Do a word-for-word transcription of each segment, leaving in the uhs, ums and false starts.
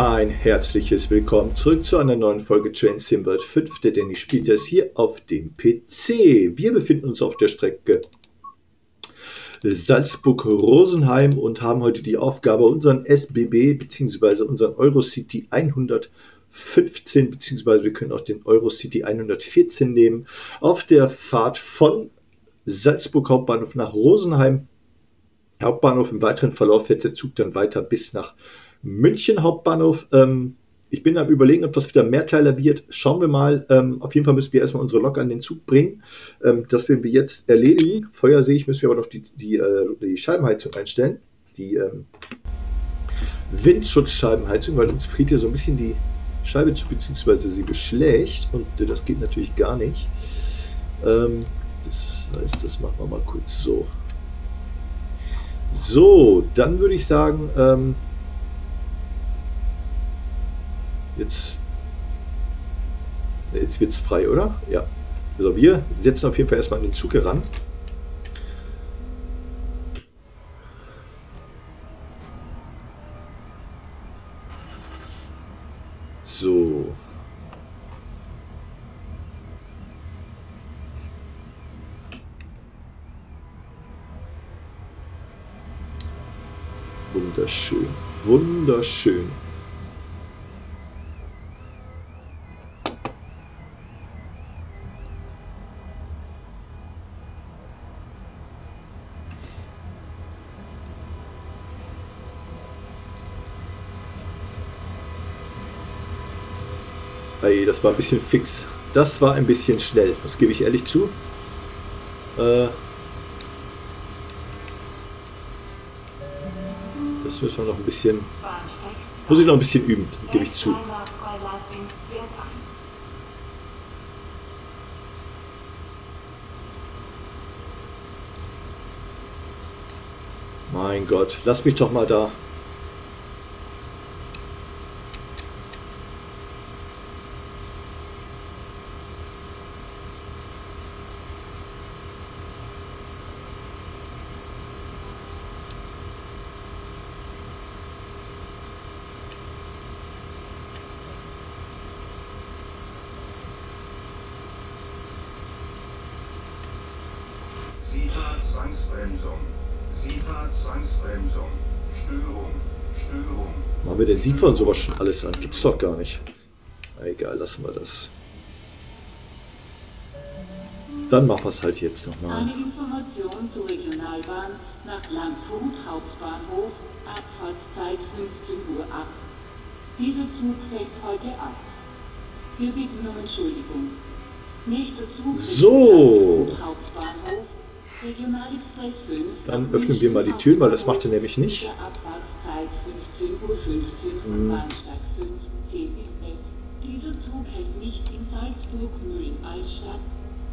Ein herzliches Willkommen zurück zu einer neuen Folge Train Sim World fünf. Der Denni spielt das hier auf dem P C. Wir befinden uns auf der Strecke Salzburg-Rosenheim und haben heute die Aufgabe, unseren S B B bzw. unseren Eurocity hundertfünfzehn bzw. wir können auch den Eurocity hundertvierzehn nehmen, auf der Fahrt von Salzburg Hauptbahnhof nach Rosenheim Hauptbahnhof. Im weiteren Verlauf fährt der Zug dann weiter bis nach München Hauptbahnhof. Ähm, ich bin am Überlegen, ob das wieder Mehrteiler wird. Schauen wir mal. Ähm, auf jeden Fall müssen wir erstmal unsere Lok an den Zug bringen. Ähm, das werden wir jetzt erledigen. Feuer sehe ich, müssen wir aber noch die, die, äh, die Scheibenheizung einstellen. Die ähm, Windschutzscheibenheizung, weil uns friert hier so ein bisschen die Scheibe zu, beziehungsweise sie beschlägt. Und äh, das geht natürlich gar nicht. Ähm, das heißt, das machen wir mal kurz so. So, dann würde ich sagen, ähm, Jetzt, jetzt wird es frei, oder? Ja. Also wir setzen auf jeden Fall erstmal an den Zug heran. So. Wunderschön. Wunderschön. Hey, das war ein bisschen fix. Das war ein bisschen schnell. Das gebe ich ehrlich zu. Äh, das müssen wir noch ein bisschen... Muss ich noch ein bisschen üben, gebe ich zu. Mein Gott, lass mich doch mal da... Machen wir denn sieht man sowas schon alles an? Gibt's doch gar nicht. Egal, lassen wir das. Dann machen wir es halt jetzt nochmal. Eine Information zur Regionalbahn nach Landshut Hauptbahnhof, Abfahrtszeit fünfzehn Uhr ab. Dieser Zug fährt heute ab. Wir bitten um Entschuldigung. Nächster Zug so. Landshut Hauptbahnhof. Dann öffnen wir mal die Türen, weil das macht er nämlich nicht. Hm.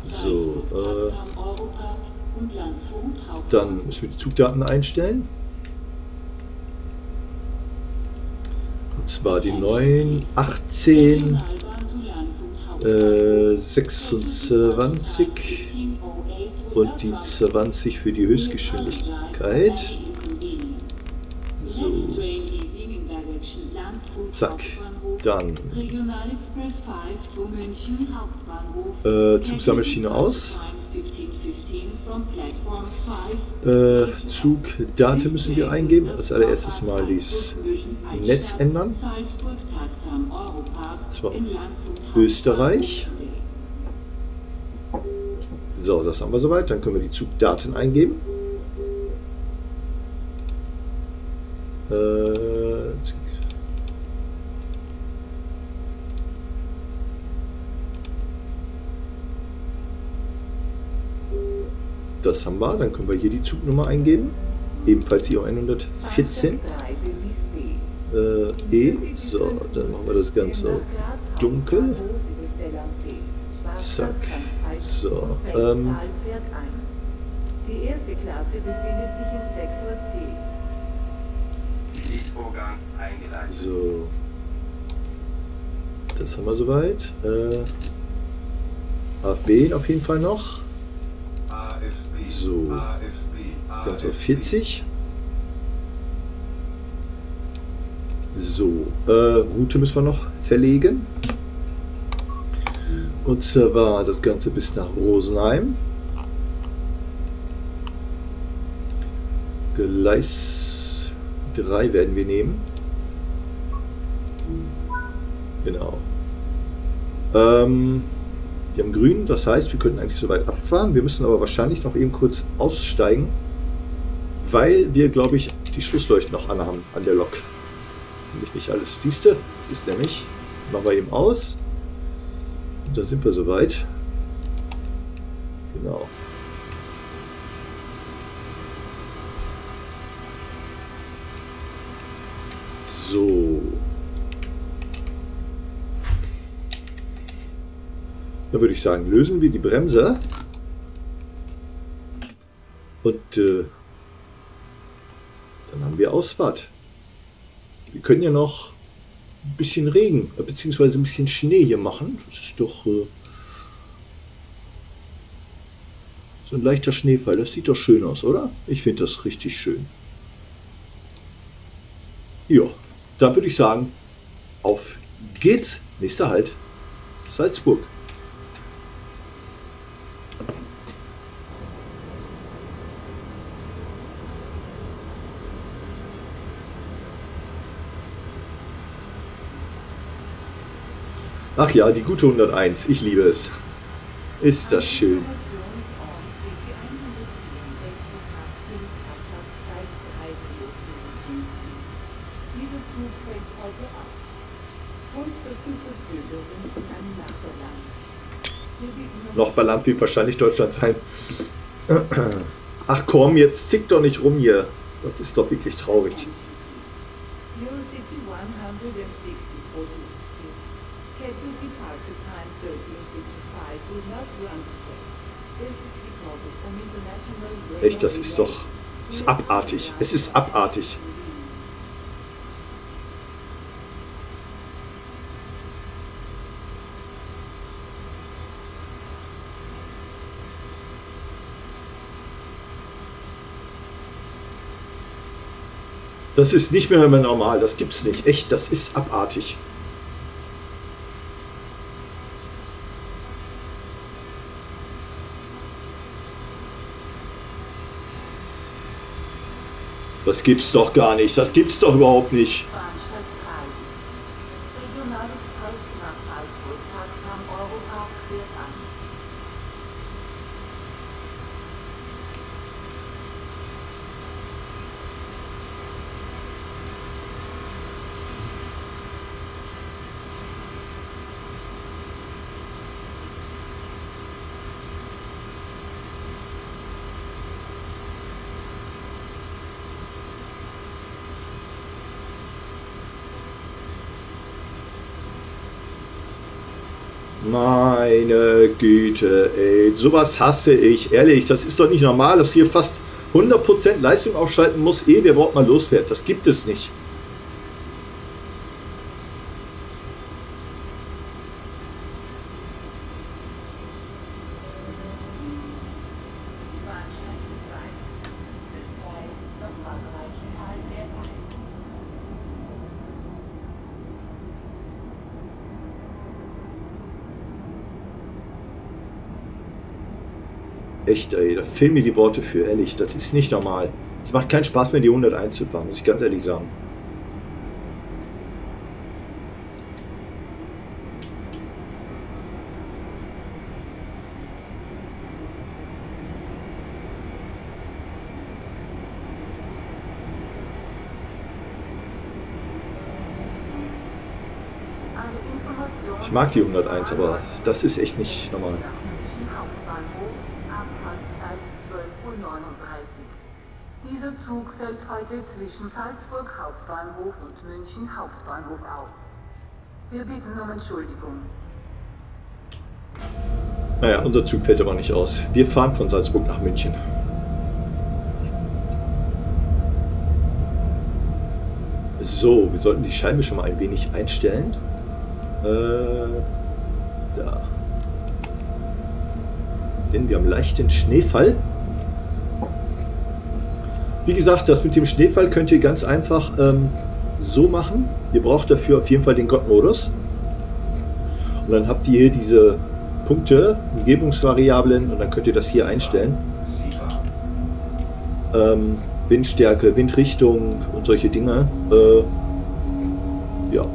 So, äh, dann müssen wir die Zugdaten einstellen. Und zwar die neun, achtzehn, äh, sechsundzwanzig. Und die zwanzig für die Höchstgeschwindigkeit. So. Zack. Dann. Äh, Zugsammelschiene aus. Äh, Zugdate müssen wir eingeben. Als allererstes mal das Netz ändern. Und zwar Österreich. So, das haben wir soweit. Dann können wir die Zugdaten eingeben. Äh, das haben wir. Dann können wir hier die Zugnummer eingeben. Ebenfalls I O hundertvierzehn. Äh, e. So, dann machen wir das Ganze dunkel. Zack. So, ähm. Die erste Klasse befindet sich im Sektor C. Dienstvorgang eingeleitet. So. Das haben wir soweit. Äh. A F B auf jeden Fall noch. So. Das Ganze auf vierzig. So, äh, Route müssen wir noch verlegen. Und zwar das Ganze bis nach Rosenheim. Gleis drei werden wir nehmen. Genau. Ähm, wir haben grün, das heißt, wir könnten eigentlich soweit abfahren. Wir müssen aber wahrscheinlich noch eben kurz aussteigen, weil wir, glaube ich, die Schlussleuchten noch anhaben an der Lok. Nämlich nicht alles. Siehste, das ist nämlich. Machen wir eben aus. Und da sind wir soweit. Genau. So. Dann würde ich sagen, lösen wir die Bremse. Und äh, dann haben wir Ausfahrt. Wir können ja noch ein bisschen Regen, beziehungsweise ein bisschen Schnee hier machen. Das ist doch äh, so ein leichter Schneefall. Das sieht doch schön aus, oder? Ich finde das richtig schön. Ja, dann würde ich sagen, auf geht's. Nächster Halt, Salzburg. Ach ja, die gute hunderteins. Ich liebe es. Ist das schön. Noch bei Land wird wahrscheinlich Deutschland sein. Ach komm, jetzt zick doch nicht rum hier. Das ist doch wirklich traurig. Echt, das ist doch das ist abartig. Es ist abartig. Das ist nicht mehr normal. Das gibt's nicht. Echt, das ist abartig. Das gibt's doch gar nicht. Das gibt's doch überhaupt nicht. Meine Güte, ey, sowas hasse ich, ehrlich, das ist doch nicht normal, dass hier fast hundert Prozent Leistung ausschalten muss, ehe der überhaupt mal losfährt, das gibt es nicht. Echt, ey, da fehlen mir die Worte für, ehrlich, das ist nicht normal. Es macht keinen Spaß mehr, die hunderteins zu fahren, muss ich ganz ehrlich sagen. Ich mag die hunderteins, aber das ist echt nicht normal. Dieser Zug fällt heute zwischen Salzburg Hauptbahnhof und München Hauptbahnhof aus. Wir bitten um Entschuldigung. Naja, unser Zug fällt aber nicht aus. Wir fahren von Salzburg nach München. So, wir sollten die Scheibe schon mal ein wenig einstellen. Äh, da. Denn wir haben leichten Schneefall. Wie gesagt, das mit dem Schneefall könnt ihr ganz einfach ähm, so machen. Ihr braucht dafür auf jeden Fall den Gott-Modus. Und dann habt ihr hier diese Punkte, Umgebungsvariablen, und dann könnt ihr das hier einstellen. Ähm, Windstärke, Windrichtung und solche Dinge. Äh, ja,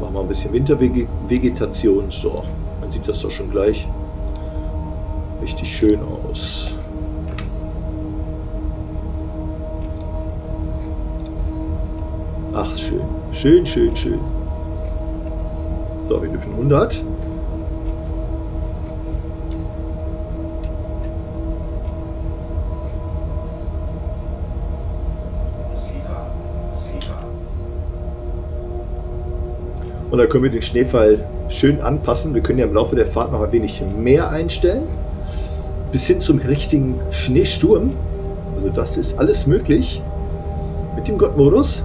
machen wir ein bisschen Wintervegetation. So, dann sieht das doch schon gleich richtig schön aus. Ach, schön. Schön, schön, schön. So, wir dürfen hundert. Und da können wir den Schneefall schön anpassen. Wir können ja im Laufe der Fahrt noch ein wenig mehr einstellen. Bis hin zum richtigen Schneesturm. Also das ist alles möglich mit dem Gott-Modus.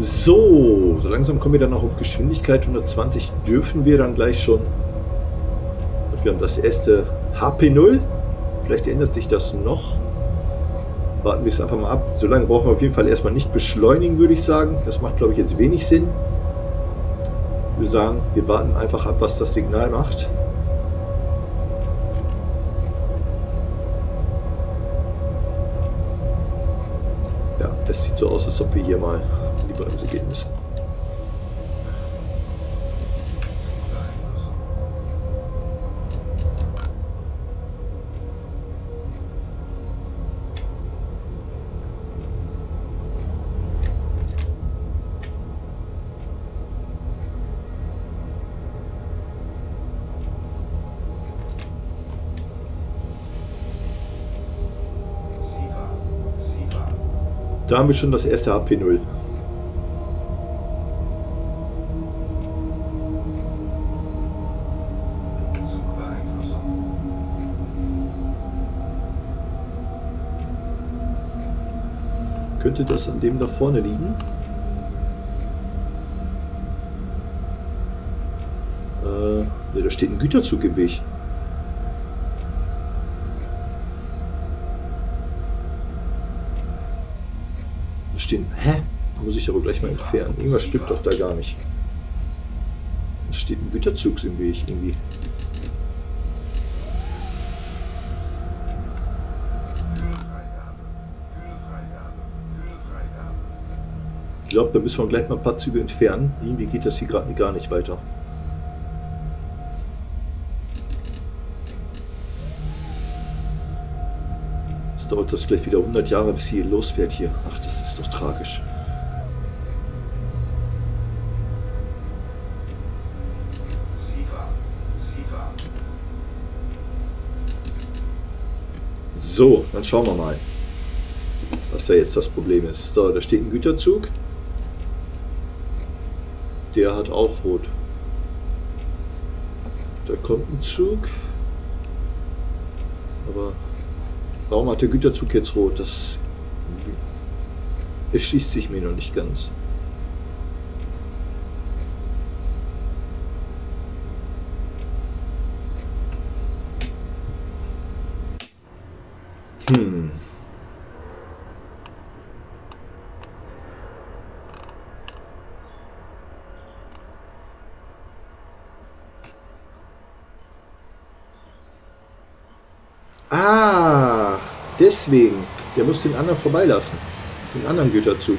So, so langsam kommen wir dann auch auf Geschwindigkeit. hundertzwanzig dürfen wir dann gleich schon. Wir haben das erste H P null. Vielleicht ändert sich das noch. Warten wir es einfach mal ab. So lange brauchen wir auf jeden Fall erstmal nicht beschleunigen, würde ich sagen. Das macht, glaube ich, jetzt wenig Sinn. Wir sagen, wir warten einfach ab, was das Signal macht. Ja, das sieht so aus, als ob wir hier mal die Bremse gehen müssen. Da haben wir schon das erste H P null. Könnte das an dem da vorne liegen? Äh, ne, da steht ein Güterzug im Weg. Da stehen. Hä? Muss ich aber gleich mal entfernen. Irgendwas stimmt doch da gar nicht. Da steht ein Güterzug im Weg irgendwie. Ich glaube, da müssen wir gleich mal ein paar Züge entfernen. Irgendwie geht das hier gerade gar nicht weiter. Jetzt dauert das vielleicht wieder hundert Jahre, bis hier losfährt hier. Ach, das ist doch tragisch. So, dann schauen wir mal, was da jetzt das Problem ist. So, da steht ein Güterzug. Der hat auch rot. Da kommt ein Zug. Aber warum hat der Güterzug jetzt rot? Das erschließt sich mir noch nicht ganz. Hm. Ah, deswegen. Der muss den anderen vorbeilassen. Den anderen Güterzug.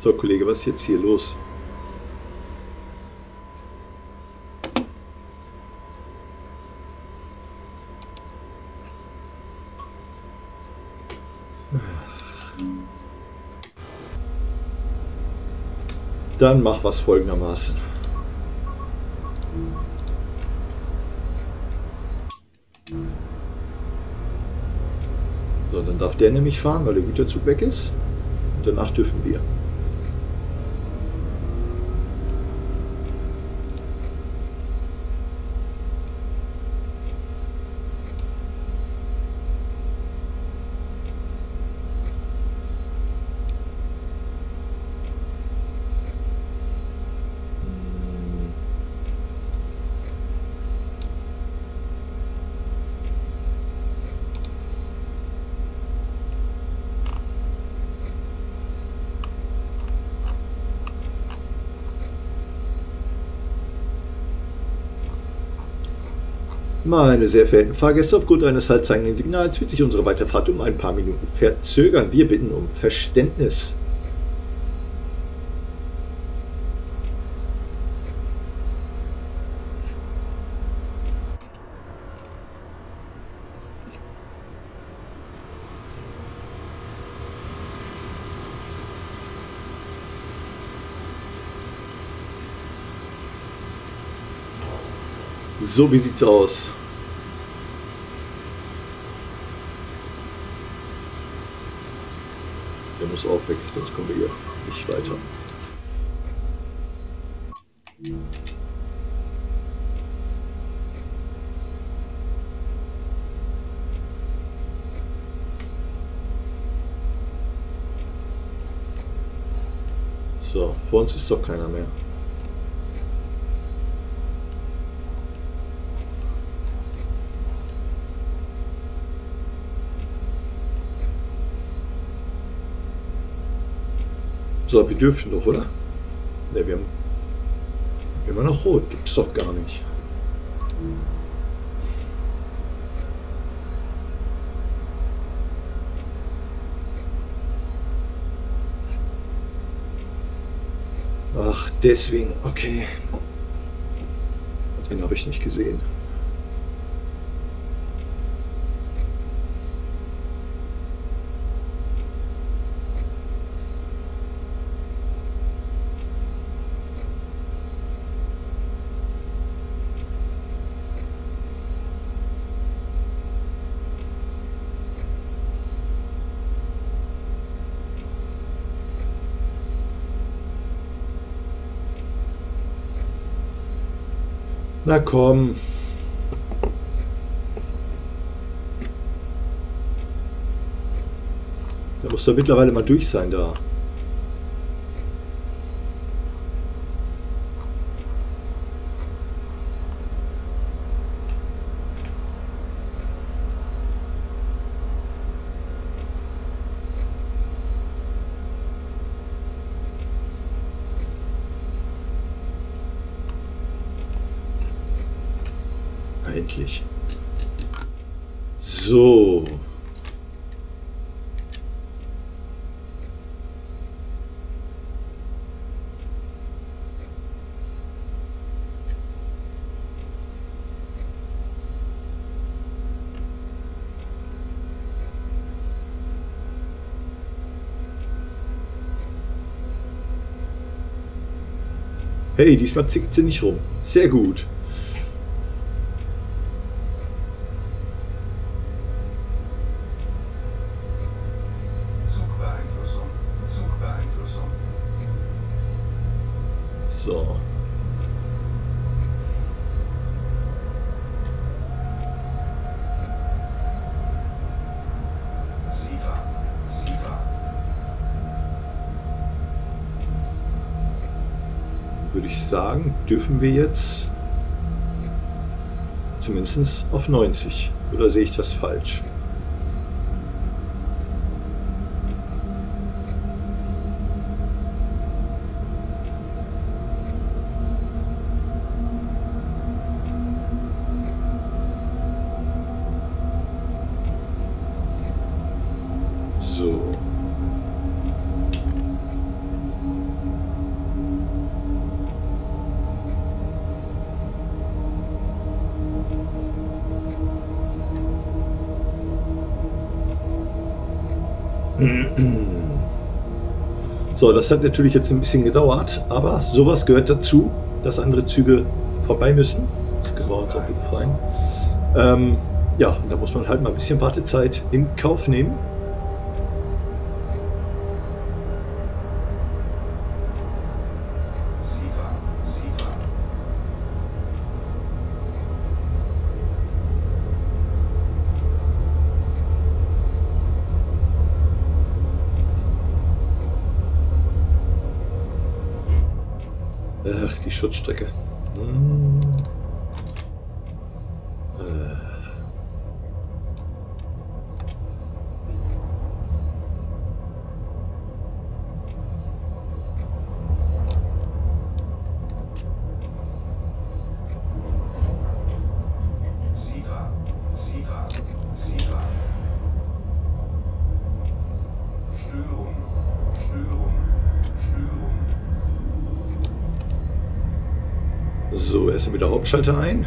So, Kollege, was ist jetzt hier los? Dann mach was folgendermaßen. So, dann darf der nämlich fahren, weil der Güterzug weg ist. Und danach dürfen wir. Meine sehr verehrten Fahrgäste, aufgrund eines haltzeigenden Signals wird sich unsere Weiterfahrt um ein paar Minuten verzögern. Wir bitten um Verständnis. So, wie sieht's aus? Der muss auch weg, sonst kommen wir hier nicht weiter. So, vor uns ist doch keiner mehr. So, wir dürfen doch, oder? Ne, wir haben immer noch rot. Gibt's doch gar nicht. Ach, deswegen. Okay. Den habe ich nicht gesehen. Na komm. Da muss doch mittlerweile mal durch sein da. Endlich. So. Hey, diesmal zickt sie nicht rum. Sehr gut. Sagen, dürfen wir jetzt zumindest auf neunzig, oder sehe ich das falsch? So, das hat natürlich jetzt ein bisschen gedauert, aber sowas gehört dazu, dass andere Züge vorbei müssen. Können wir uns auch befreien. Ähm, ja, da muss man halt mal ein bisschen Wartezeit in Kauf nehmen. Ach, die Schutzstrecke. Hm. Äh. Sie war, sie war, sie war. Störung, Störung, Störung. So, erst mal wieder Hauptschalter ein.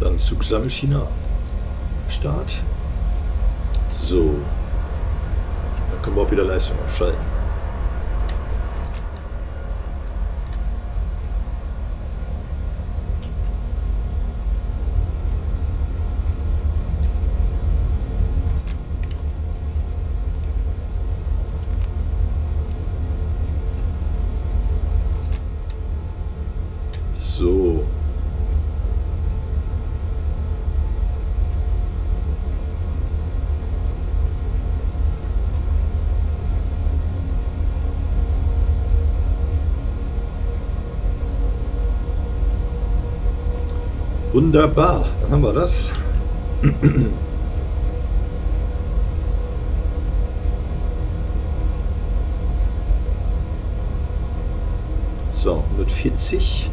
Dann Zugsammelschiene Start. So. Dann können wir auch wieder Leistung abschalten. So. Wunderbar, dann haben wir das. So, hundertvierzig.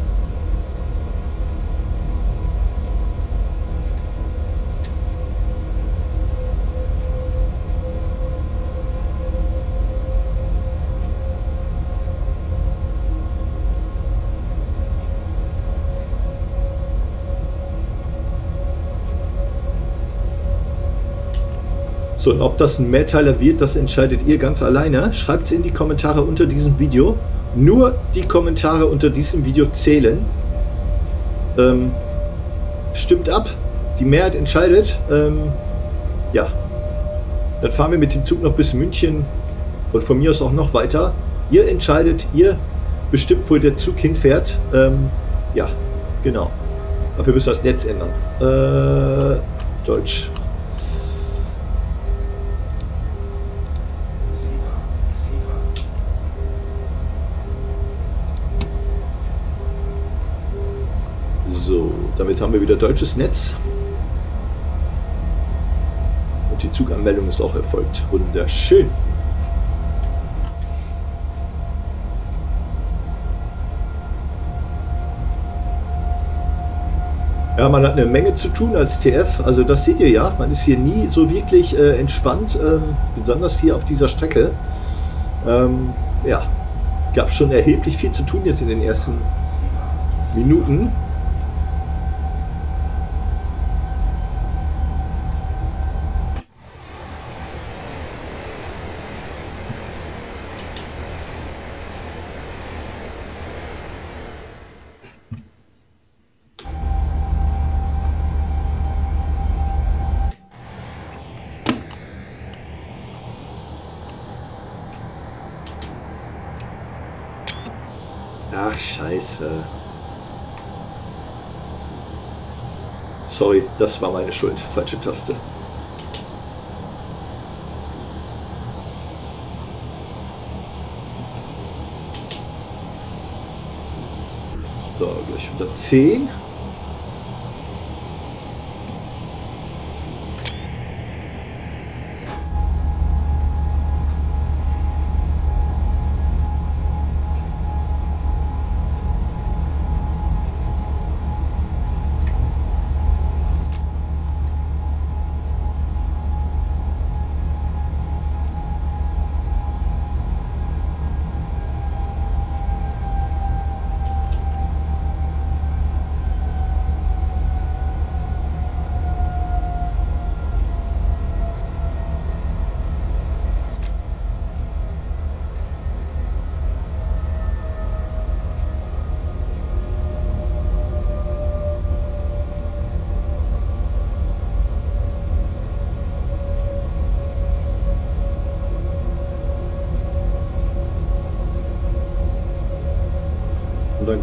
So, und ob das ein Mehrteiler wird, das entscheidet ihr ganz alleine. Schreibt es in die Kommentare unter diesem Video. Nur die Kommentare unter diesem Video zählen. Ähm, stimmt ab, die Mehrheit entscheidet. Ähm, ja, dann fahren wir mit dem Zug noch bis München und von mir aus auch noch weiter. Ihr entscheidet, ihr bestimmt, wo der Zug hinfährt. Ähm, ja, genau. Aber wir müssen das Netz ändern. Äh, Deutsch. So, damit haben wir wieder deutsches Netz. Und die Zuganmeldung ist auch erfolgt. Wunderschön. Ja, man hat eine Menge zu tun als T F. Also das seht ihr ja. Man ist hier nie so wirklich äh, entspannt. Ähm, besonders hier auf dieser Strecke. Ähm, ja, gab schon erheblich viel zu tun jetzt in den ersten Minuten. Ach, scheiße. Sorry, das war meine Schuld. Falsche Taste. So, gleich wieder zehn.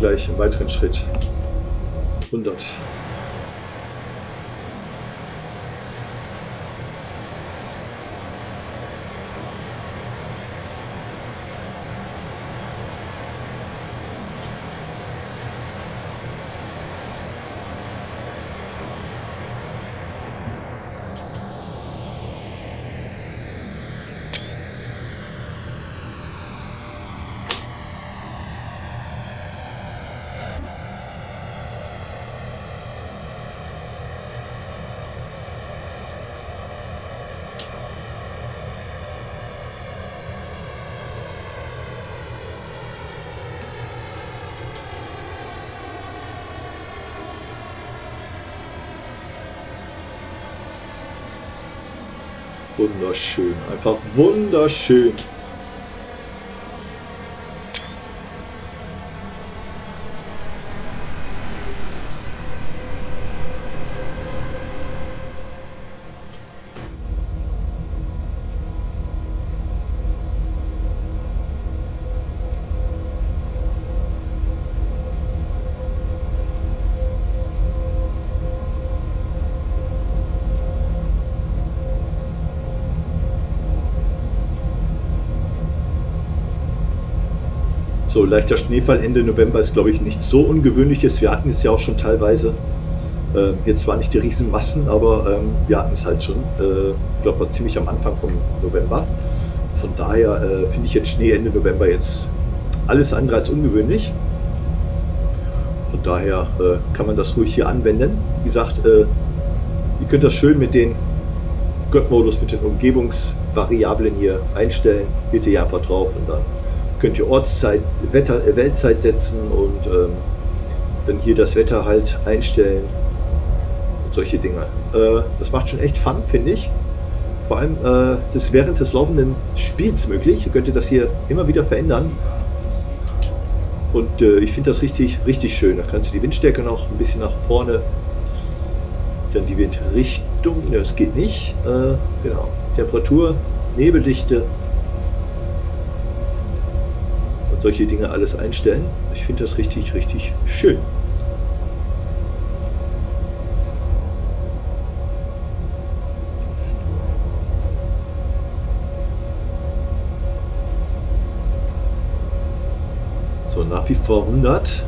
gleich im weiteren Schritt hundert. Wunderschön, einfach wunderschön. So, leichter Schneefall Ende November ist, glaube ich, nichts so Ungewöhnliches. Wir hatten es ja auch schon teilweise, äh, jetzt zwar nicht die Riesenmassen, aber ähm, wir hatten es halt schon, äh, ich glaube, war ziemlich am Anfang vom November. Von daher äh, finde ich jetzt Schnee Ende November jetzt alles andere als ungewöhnlich. Von daher äh, kann man das ruhig hier anwenden. Wie gesagt, äh, ihr könnt das schön mit den Göt-Modus, mit den Umgebungsvariablen hier einstellen. Geht ihr hier einfach drauf und dann könnt ihr Ortszeit, Wetter, äh, Weltzeit setzen und ähm, dann hier das Wetter halt einstellen und solche Dinge. Äh, das macht schon echt Fun, finde ich. Vor allem äh, das ist während des laufenden Spiels möglich. Ihr könnt ihr das hier immer wieder verändern. Und äh, ich finde das richtig, richtig schön. Da kannst du die Windstärke noch ein bisschen nach vorne, dann die Windrichtung, ne, das geht nicht. Äh, genau. Temperatur, Nebeldichte. Solche Dinge alles einstellen. Ich finde das richtig, richtig schön. So, nach wie vor hundert.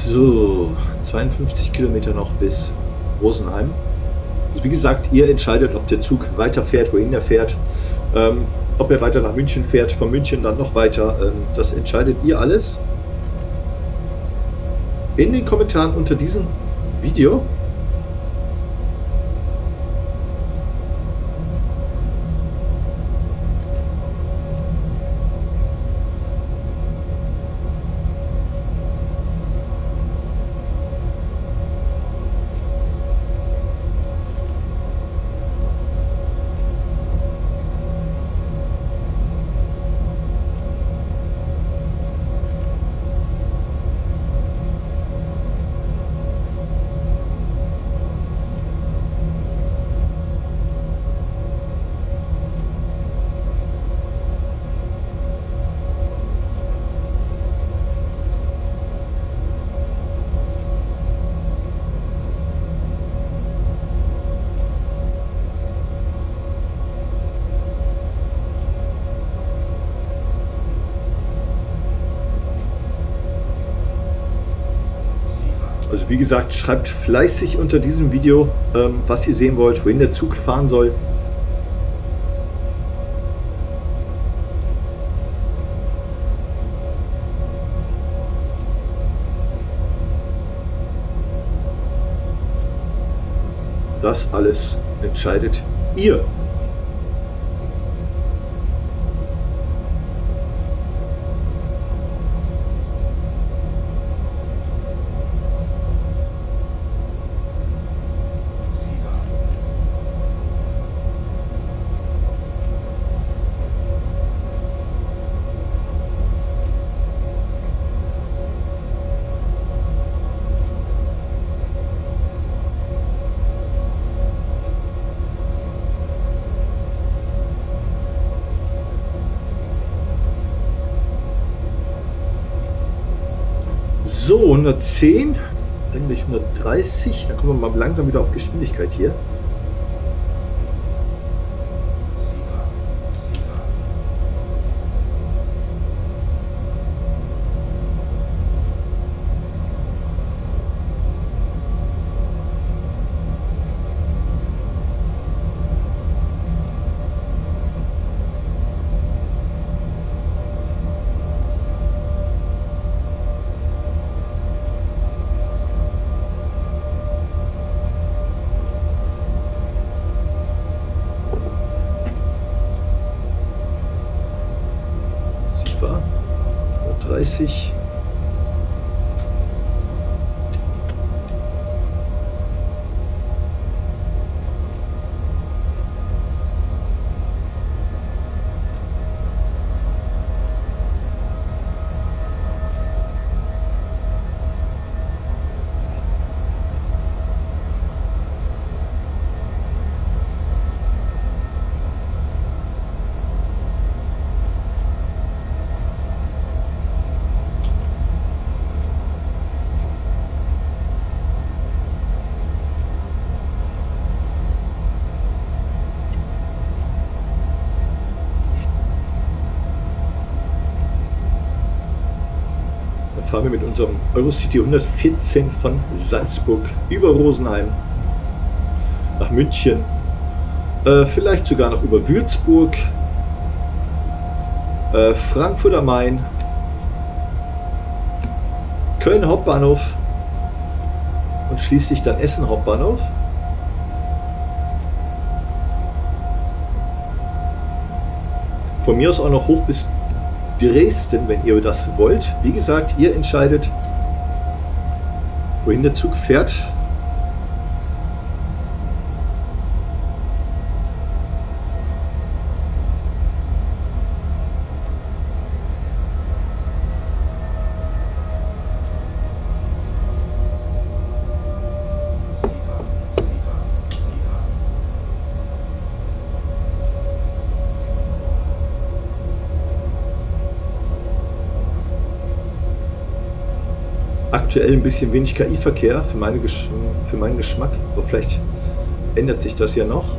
So, zweiundfünfzig Kilometer noch bis Rosenheim. Also wie gesagt, ihr entscheidet, ob der Zug weiterfährt, wohin er fährt, ähm, ob er weiter nach München fährt, von München dann noch weiter. Ähm, das entscheidet ihr alles in den Kommentaren unter diesem Video. Wie gesagt, schreibt fleißig unter diesem Video, ähm, was ihr sehen wollt, wohin der Zug fahren soll. das alles entscheidet ihr. So, hundertzehn, eigentlich hundertdreißig, dann kommen wir mal langsam wieder auf Geschwindigkeit hier. dreißig. Fahren wir mit unserem Eurocity hundertvierzehn von Salzburg über Rosenheim nach München, äh, vielleicht sogar noch über Würzburg, äh, Frankfurt am Main, Köln Hauptbahnhof und schließlich dann Essen Hauptbahnhof. Von mir aus auch noch hoch bis Dresden, wenn ihr das wollt. Wie gesagt, ihr entscheidet, wohin der Zug fährt. Aktuell ein bisschen wenig K I-Verkehr für, meine für meinen Geschmack, aber vielleicht ändert sich das ja noch.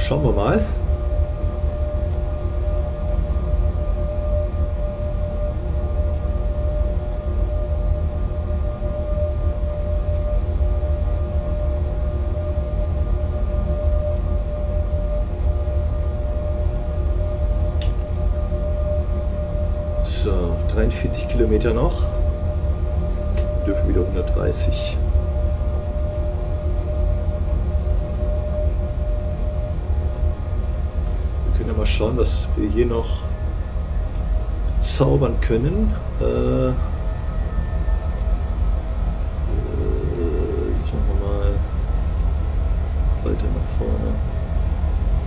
Schauen wir mal. So, dreiundvierzig Kilometer noch. Wir dürfen wieder hundertdreißig. Mal schauen, dass wir hier noch zaubern können. Äh, äh, jetzt machen wir mal weiter nach vorne.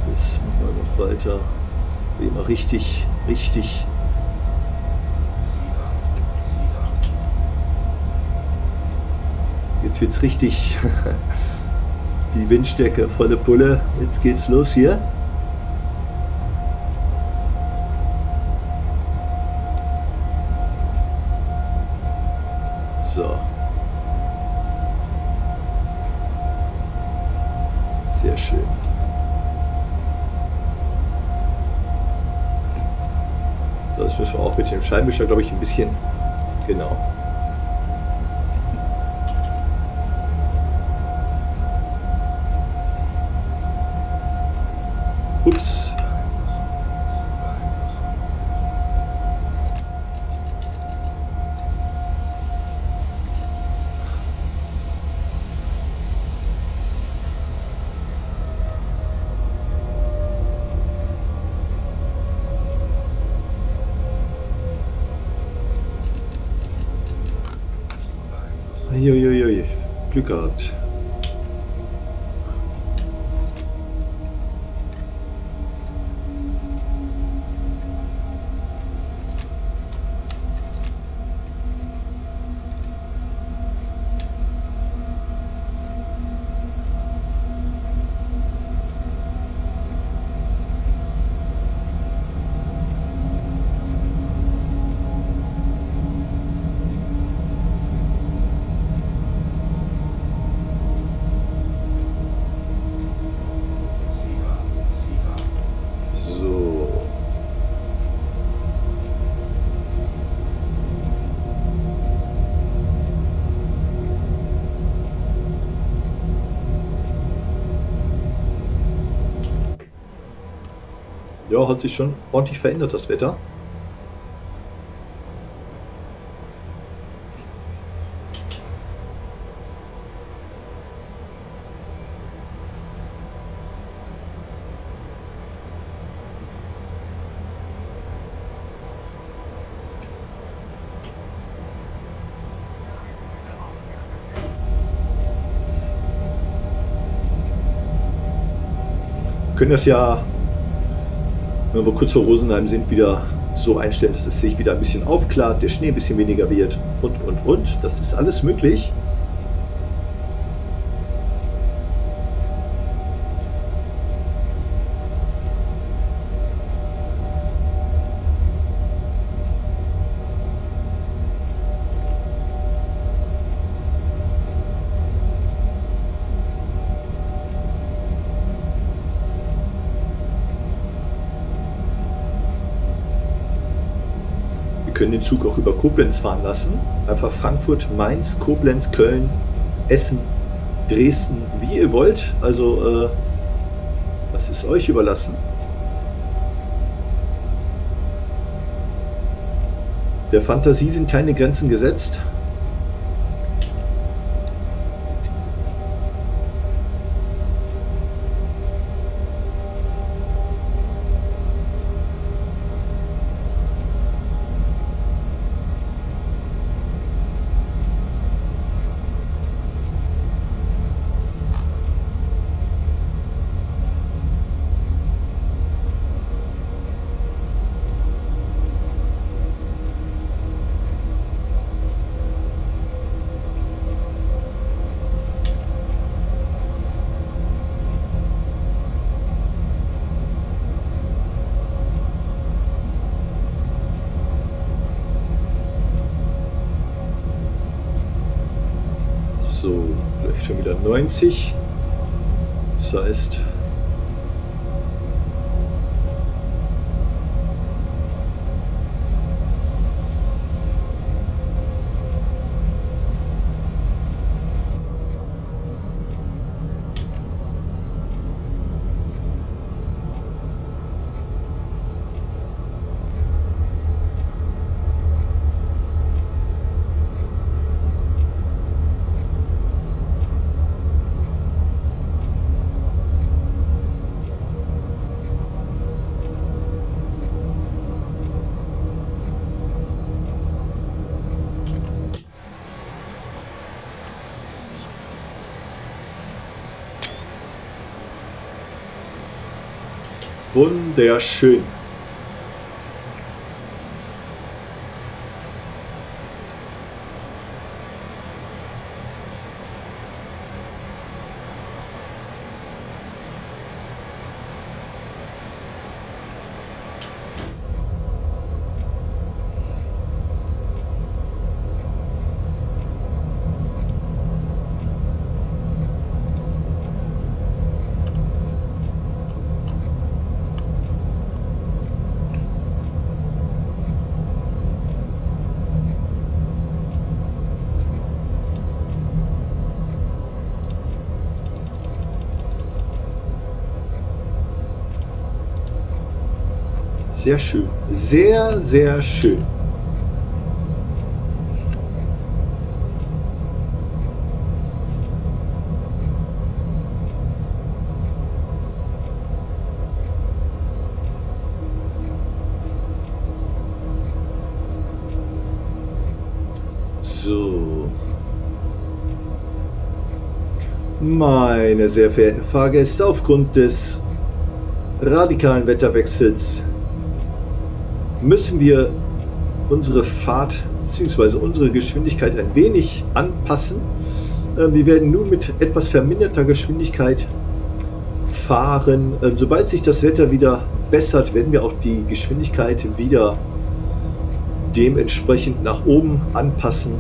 Jetzt machen wir noch weiter. Wie immer richtig, richtig. Jetzt wird's richtig. Die Windstärke volle Pulle. Jetzt geht's los hier. Sehr schön. Das müssen wir auch mit dem Scheibenwischer, glaube ich, ein bisschen, genau. Ups. Uiuiui, Glück gehabt. Ja, hat sich schon ordentlich verändert, das Wetter. Wir können das ja, wenn wir kurz vor Rosenheim sind, wieder so einstellen, dass es sich wieder ein bisschen aufklart, der Schnee ein bisschen weniger wird und, und, und. Das ist alles möglich. Wir können den Zug auch über Koblenz fahren lassen. Einfach Frankfurt, Mainz, Koblenz, Köln, Essen, Dresden, wie ihr wollt. Also, äh, das ist euch überlassen. Der Fantasie sind keine Grenzen gesetzt. So, vielleicht schon wieder neunzig. Das heißt, wunderschön. Sehr schön. Sehr, sehr schön. So. Meine sehr verehrten Fahrgäste, aufgrund des radikalen Wetterwechsels müssen wir unsere Fahrt bzw. unsere Geschwindigkeit ein wenig anpassen. Wir werden nun mit etwas verminderter Geschwindigkeit fahren. Sobald sich das Wetter wieder bessert, werden wir auch die Geschwindigkeit wieder dementsprechend nach oben anpassen.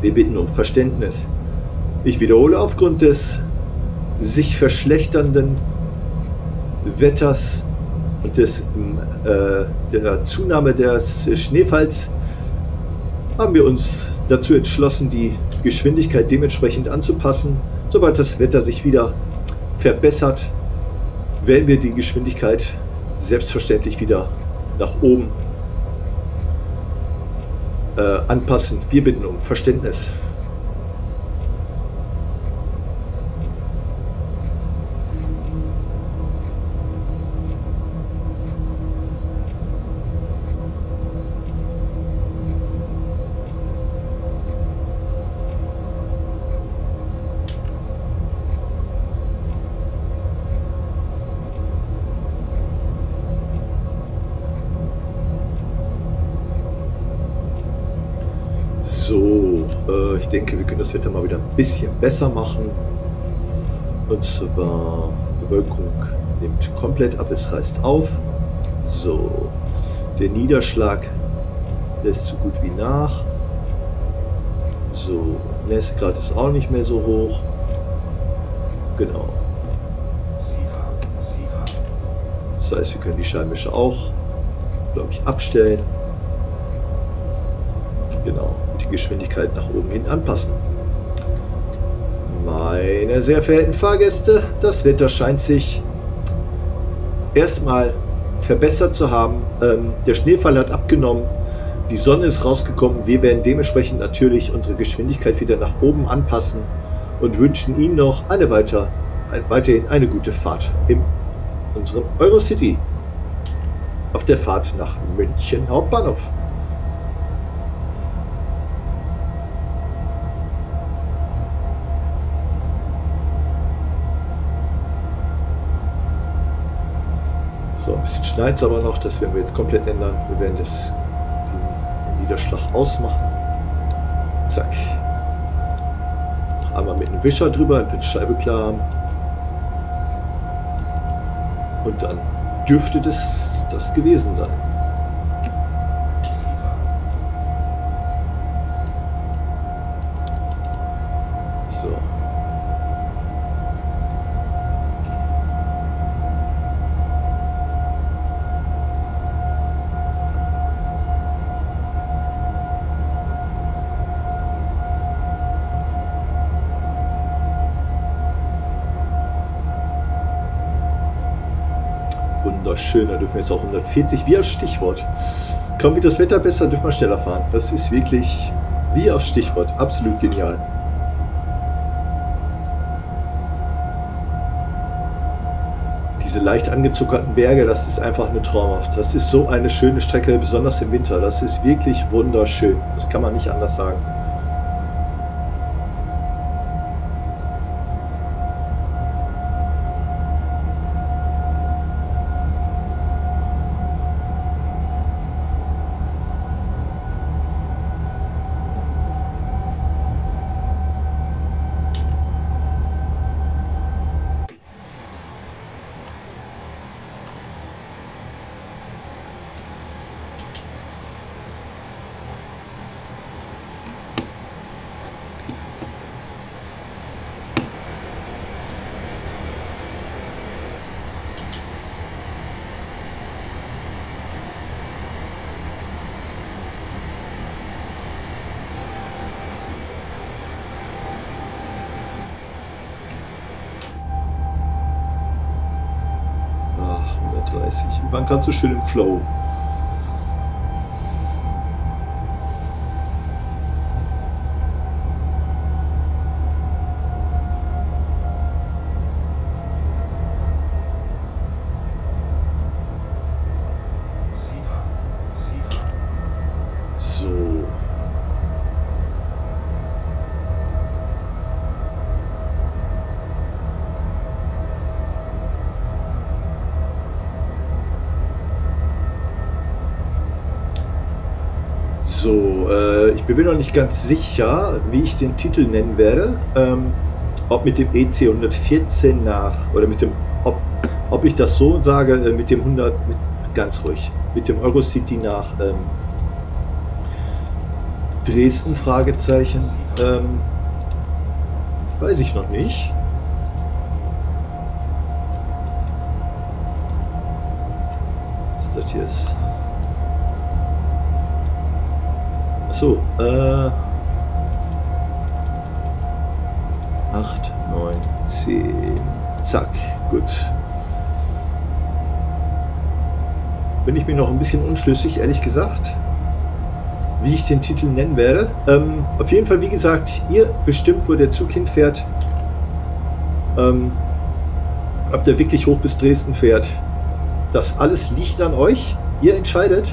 Wir bitten um Verständnis. Ich wiederhole, aufgrund des sich verschlechternden Wetters und des, äh, der Zunahme des Schneefalls haben wir uns dazu entschlossen, die Geschwindigkeit dementsprechend anzupassen. Sobald das Wetter sich wieder verbessert, werden wir die Geschwindigkeit selbstverständlich wieder nach oben äh, anpassen. Wir bitten um Verständnis. So, äh, ich denke, wir können das Wetter mal wieder ein bisschen besser machen. Und zwar, Bewölkung nimmt komplett ab, es reißt auf. So, der Niederschlag lässt so gut wie nach. So, Nässegrad ist auch nicht mehr so hoch. Genau. Das heißt, wir können die Scheibenwischer auch, glaube ich, abstellen. Genau. Geschwindigkeit nach oben hin anpassen. Meine sehr verehrten Fahrgäste, das Wetter scheint sich erstmal verbessert zu haben. Ähm, der Schneefall hat abgenommen, die Sonne ist rausgekommen. Wir werden dementsprechend natürlich unsere Geschwindigkeit wieder nach oben anpassen und wünschen Ihnen noch eine weiter, ein, weiterhin eine gute Fahrt in unserem Eurocity auf der Fahrt nach München Hauptbahnhof. So, ein bisschen schneit es aber noch, das werden wir jetzt komplett ändern. Wir werden das, den, den Niederschlag ausmachen. Zack. Noch einmal mit einem Wischer drüber, ein bisschen Scheibe klar haben. Und dann dürfte das das gewesen sein. So. Schön, da dürfen wir jetzt auch hundertvierzig, wie auf Stichwort. Kaum wird das Wetter besser, dürfen wir schneller fahren. Das ist wirklich wie auf Stichwort, absolut genial. Diese leicht angezuckerten Berge, das ist einfach eine traumhaft. Das ist so eine schöne Strecke, besonders im Winter. Das ist wirklich wunderschön. Das kann man nicht anders sagen. dreißig. Wir waren gerade so schön im Flow. So, äh, ich bin mir noch nicht ganz sicher, wie ich den Titel nennen werde, ähm, ob mit dem E C hundertvierzehn nach, oder mit dem, ob, ob ich das so sage, äh, mit dem hundert, mit, ganz ruhig, mit dem Eurocity nach ähm, Dresden, Fragezeichen, ähm, weiß ich noch nicht. Was das hier ist. So, äh, acht, neun, zehn, zack, gut. Bin ich mir noch ein bisschen unschlüssig, ehrlich gesagt, wie ich den Titel nennen werde. Ähm, auf jeden Fall, wie gesagt, ihr bestimmt, wo der Zug hinfährt, ähm, ob der wirklich hoch bis Dresden fährt. Das alles liegt an euch, ihr entscheidet.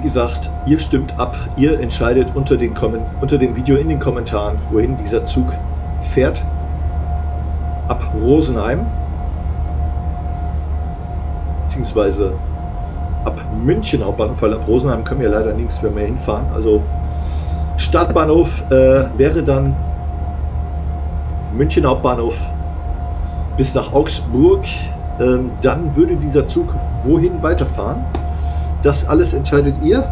Gesagt, ihr stimmt ab, ihr entscheidet unter, den unter dem Video in den Kommentaren, wohin dieser Zug fährt. Ab Rosenheim, beziehungsweise ab München-Hauptbahnhof, weil ab Rosenheim können wir leider nirgends mehr hinfahren. Also Startbahnhof äh, wäre dann München-Hauptbahnhof bis nach Augsburg. Ähm, dann würde dieser Zug wohin weiterfahren? Das alles entscheidet ihr.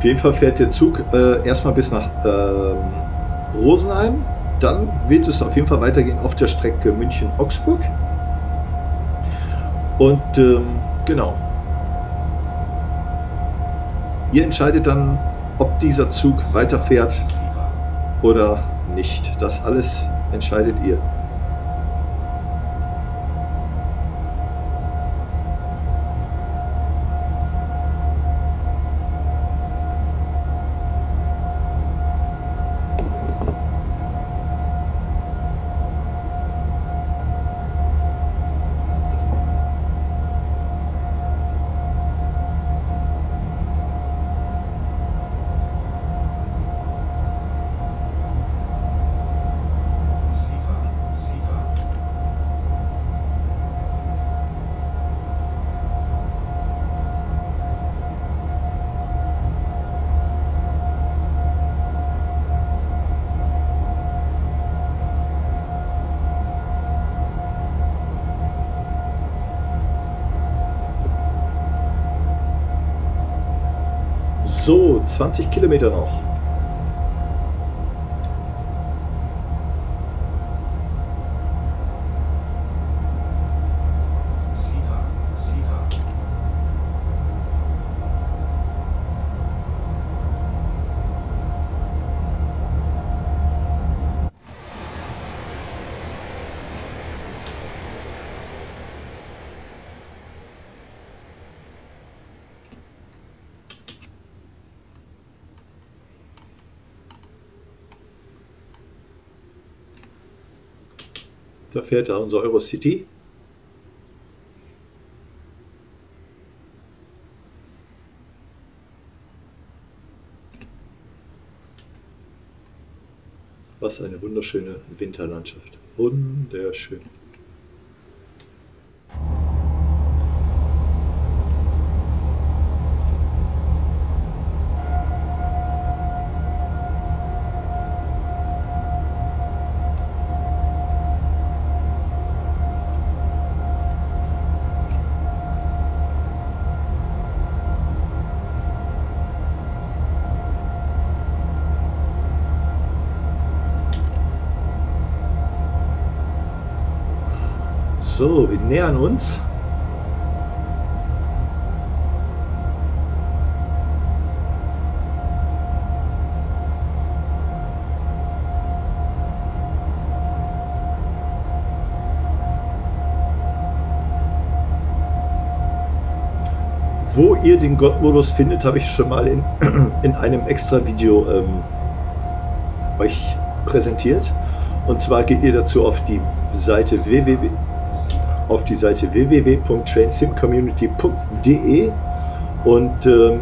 Auf jeden Fall fährt der Zug äh, erstmal bis nach ähm, Rosenheim, dann wird es auf jeden Fall weitergehen auf der Strecke München-Augsburg und ähm, genau, ihr entscheidet dann, ob dieser Zug weiterfährt oder nicht, das alles entscheidet ihr. So, zwanzig Kilometer noch. Da fährt da unser Eurocity. Was eine wunderschöne Winterlandschaft. Wunderschön. So, wir nähern uns. Wo ihr den Gott-Modus findet, habe ich schon mal in, in einem extra Video ähm, euch präsentiert. Und zwar geht ihr dazu auf die Seite www. auf die Seite w w w punkt train sim community punkt d e und ähm,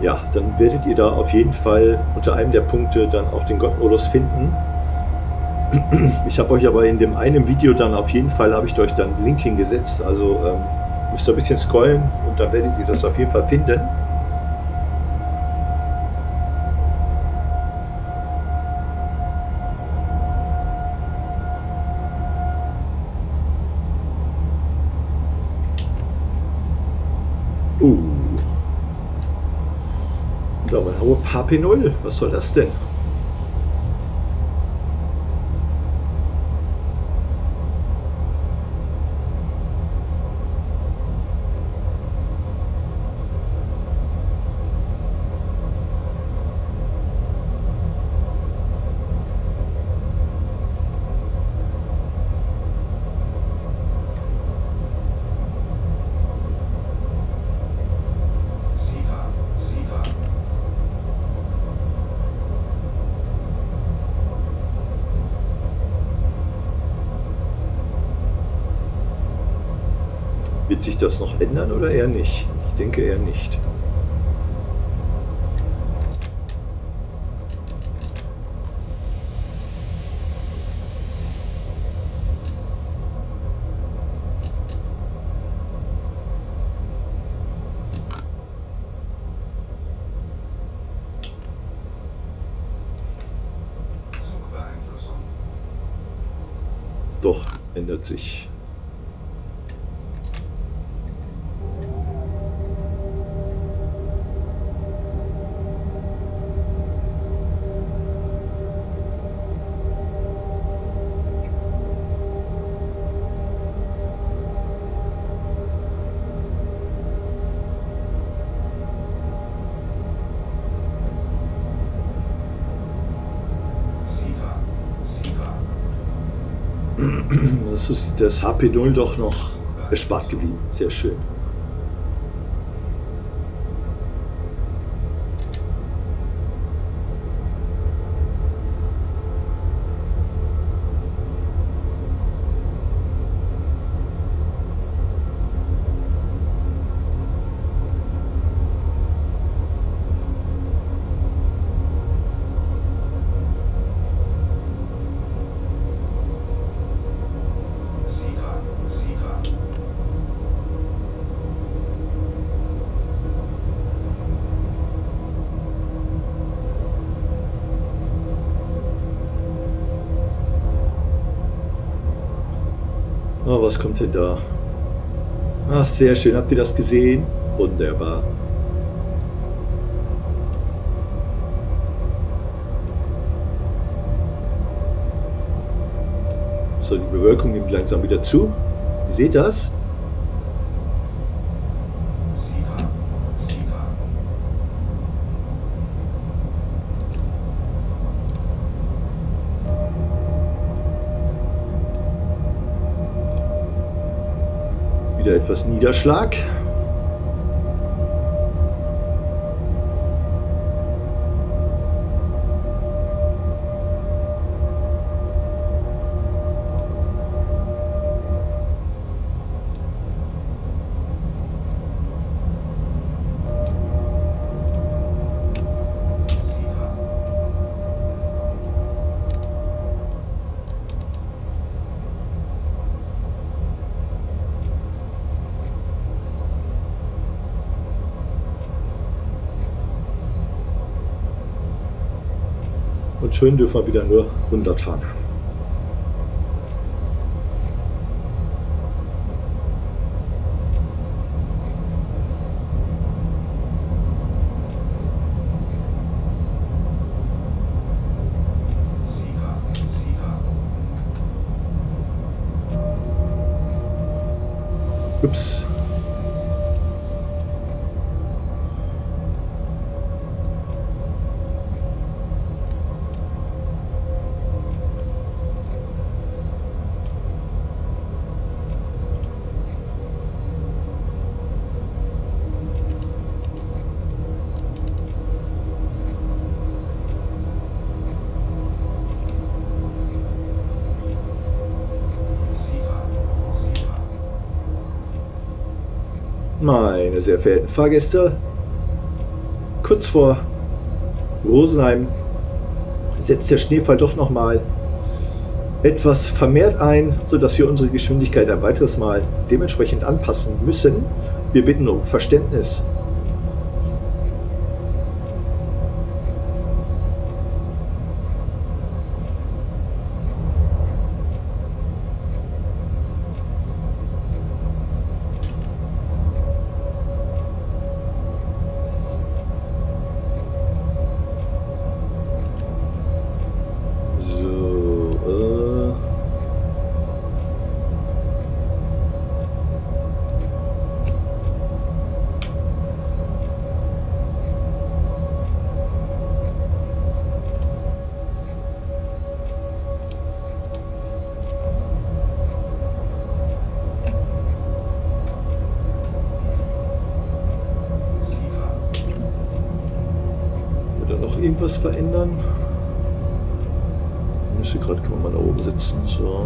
ja, dann werdet ihr da auf jeden Fall unter einem der Punkte dann auch den Gott-Modus finden. Ich habe euch aber in dem einen Video dann auf jeden Fall, habe ich euch dann einen Link hingesetzt, also ähm, müsst ihr ein bisschen scrollen und dann werdet ihr das auf jeden Fall finden. Uh. Da war eine H P null. Was soll das denn? Wird sich das noch ändern oder eher nicht? Ich denke eher nicht. Doch, ändert sich. Das ist das H P null doch noch erspart geblieben. Sehr schön. Oh, was kommt denn da? Ach, sehr schön. Habt ihr das gesehen? Wunderbar. So, die Bewölkung nimmt langsam wieder zu. Seht ihr das? Etwas Niederschlag. und schön dürfen wir wieder nur hundert fahren. Ups. Meine sehr verehrten Fahrgäste, kurz vor Rosenheim setzt der Schneefall doch nochmal etwas vermehrt ein, sodass wir unsere Geschwindigkeit ein weiteres Mal dementsprechend anpassen müssen. Wir bitten um Verständnis. Irgendwas verändern. Müsste gerade, kann man mal da oben sitzen. So.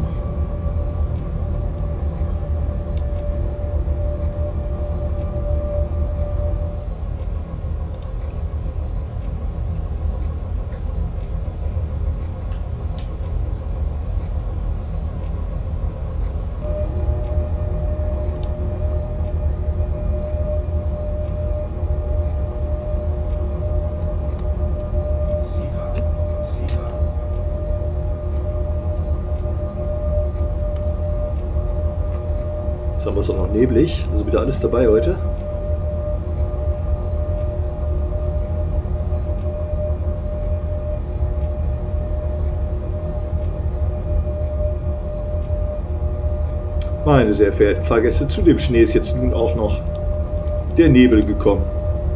Haben wir es auch noch neblig, also wieder alles dabei heute. Meine sehr verehrten Fahrgäste, zu dem Schnee ist jetzt nun auch noch der Nebel gekommen.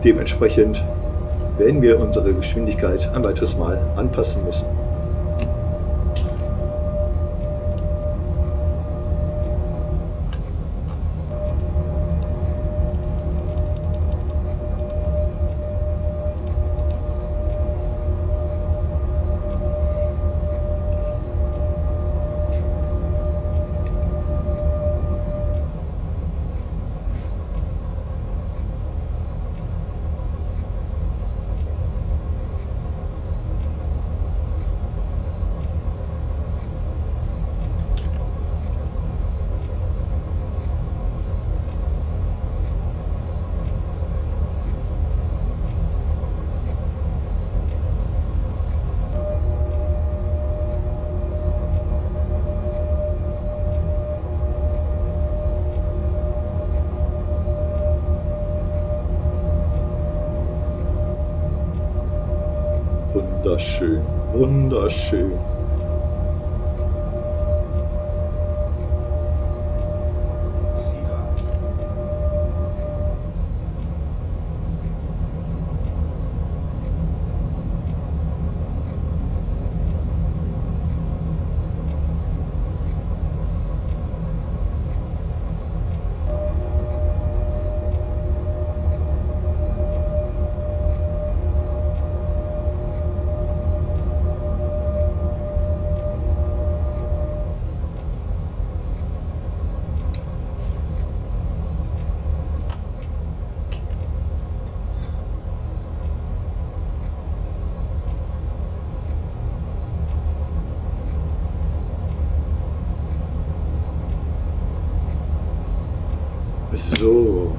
Dementsprechend werden wir unsere Geschwindigkeit ein weiteres Mal anpassen müssen. Wunderschön, wunderschön. So.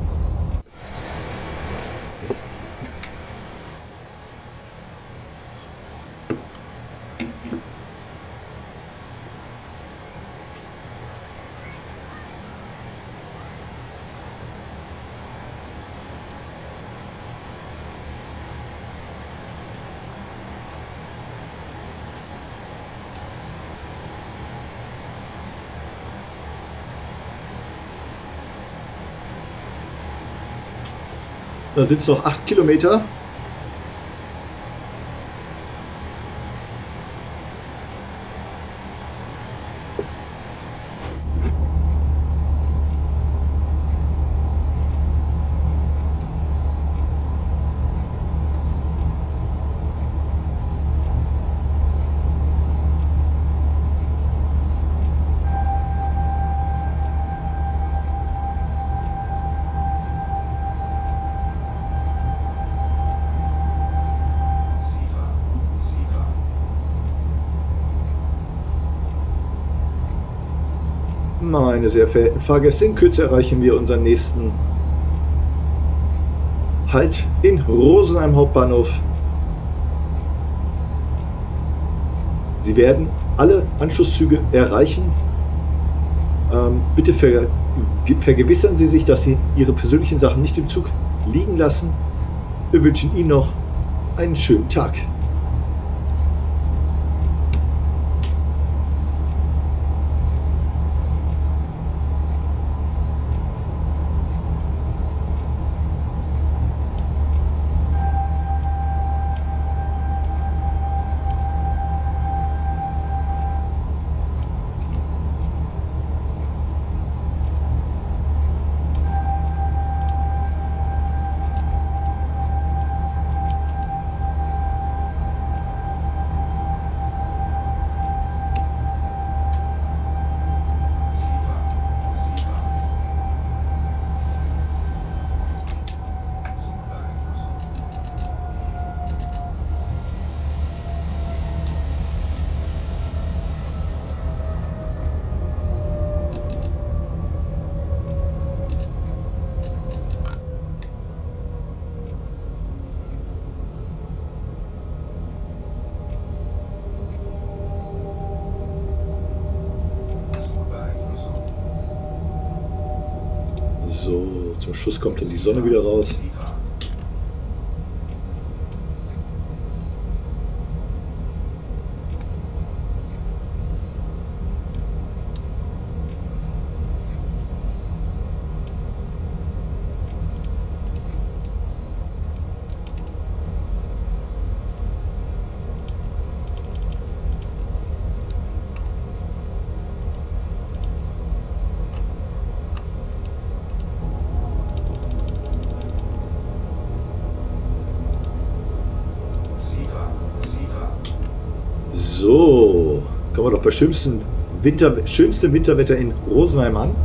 Da sind es noch acht Kilometer. Meine sehr verehrten Fahrgäste, in Kürze erreichen wir unseren nächsten Halt in Rosenheim Hauptbahnhof. Sie werden alle Anschlusszüge erreichen. Ähm, bitte ver vergewissern Sie sich, dass Sie Ihre persönlichen Sachen nicht im Zug liegen lassen. Wir wünschen Ihnen noch einen schönen Tag. So, zum Schluss kommt dann die Sonne wieder raus. So, kommen wir doch bei schönstem, Winter, schönstem Winterwetter in Rosenheim an.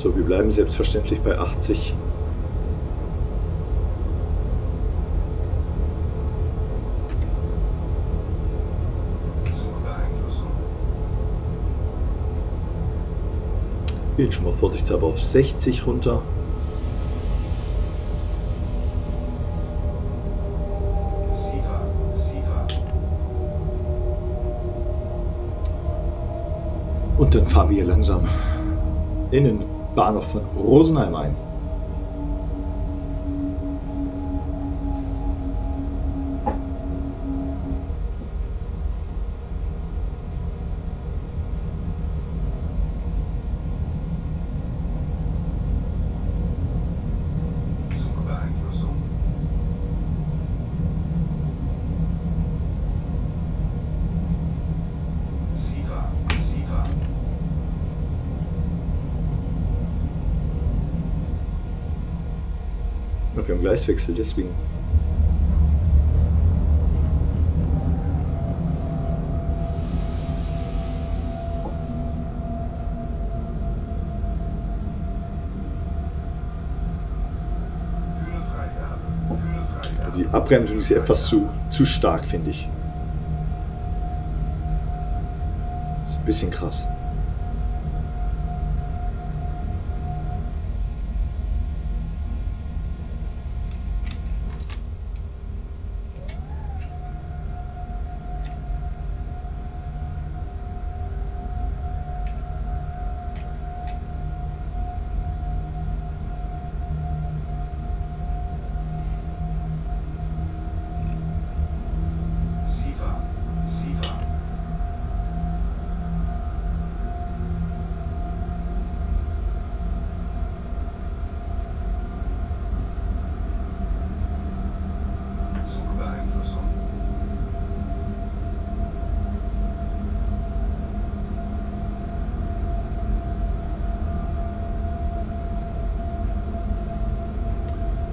So, wir bleiben selbstverständlich bei achtzig. Wir gehen schon mal vorsichtshalber auf sechzig runter. Und dann fahren wir langsam in den Bahnhof von Rosenheim ein. Wir haben Gleiswechsel, deswegen. Also die Abbremsung ist etwas zu, zu stark, finde ich. bisschen krass.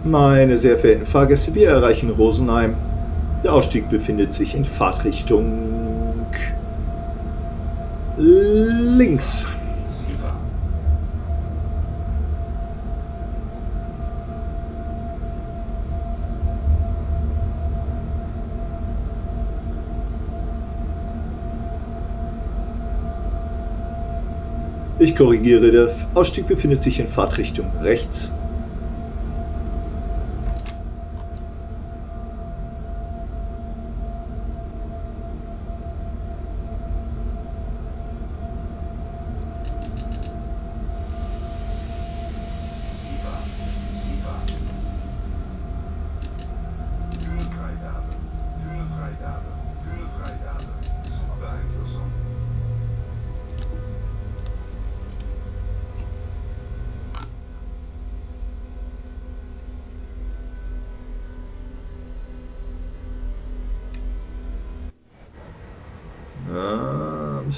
Meine sehr verehrten Fahrgäste, wir erreichen Rosenheim. Der Ausstieg befindet sich in Fahrtrichtung links. Ich korrigiere, der Ausstieg befindet sich in Fahrtrichtung rechts.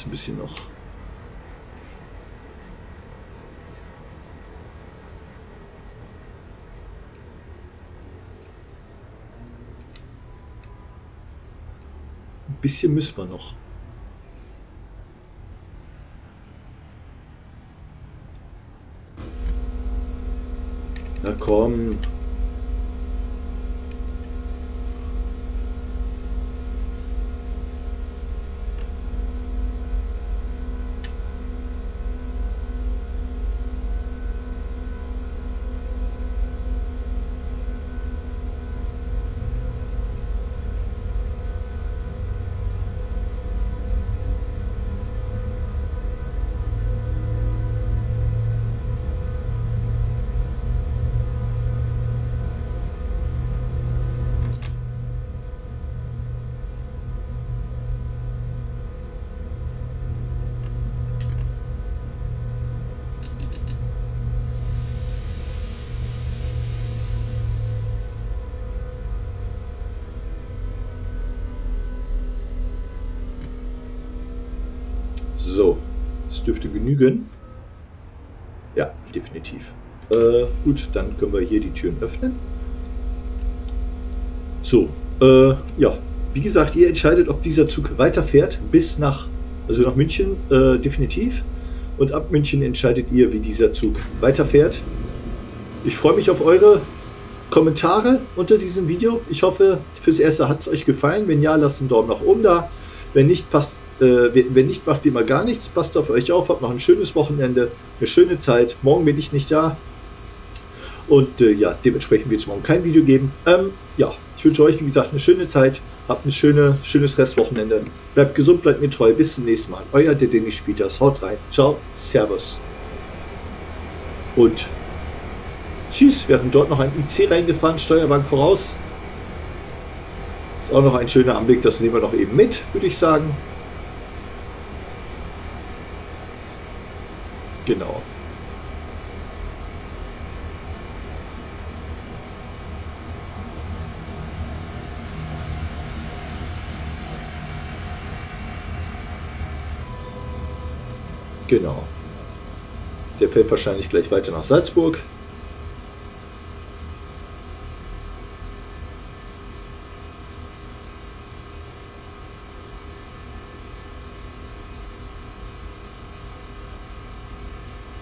Ein bisschen noch. Ein bisschen müssen wir noch. Na komm. So, das dürfte genügen. Ja, definitiv. Äh, gut, dann können wir hier die Türen öffnen. So, äh, ja, wie gesagt, ihr entscheidet, ob dieser Zug weiterfährt bis nach, also nach München, äh, definitiv. Und ab München entscheidet ihr, wie dieser Zug weiterfährt. Ich freue mich auf eure Kommentare unter diesem Video. Ich hoffe, fürs Erste hat es euch gefallen. Wenn ja, lasst einen Daumen nach oben da. Wenn nicht, passt, äh, wenn nicht, macht wie immer gar nichts. Passt auf euch auf, habt noch ein schönes Wochenende, eine schöne Zeit. Morgen bin ich nicht da. Und äh, ja, dementsprechend wird es morgen kein Video geben. Ähm, ja, ich wünsche euch, wie gesagt, eine schöne Zeit. Habt ein schöne, schönes Restwochenende. Bleibt gesund, bleibt mir treu. Bis zum nächsten Mal. Euer Der Denni Spielt das. Haut rein. Ciao, Servus. Und tschüss. Wir haben dort noch ein I C reingefahren. Steuerwagen voraus. Ist auch noch ein schöner Anblick, das nehmen wir noch eben mit, würde ich sagen. Genau. Genau. Der fährt wahrscheinlich gleich weiter nach Salzburg.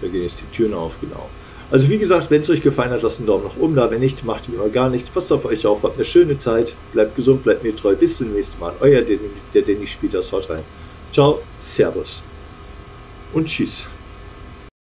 Da gehen jetzt die Türen auf, genau. Also wie gesagt, wenn es euch gefallen hat, lasst einen Daumen nach oben da. Wenn nicht, macht wie immer gar nichts. Passt auf euch auf, habt eine schöne Zeit. Bleibt gesund, bleibt mir treu. Bis zum nächsten Mal. Euer Der Denni Spielt das. Haut rein. Ciao, Servus. und tschüss.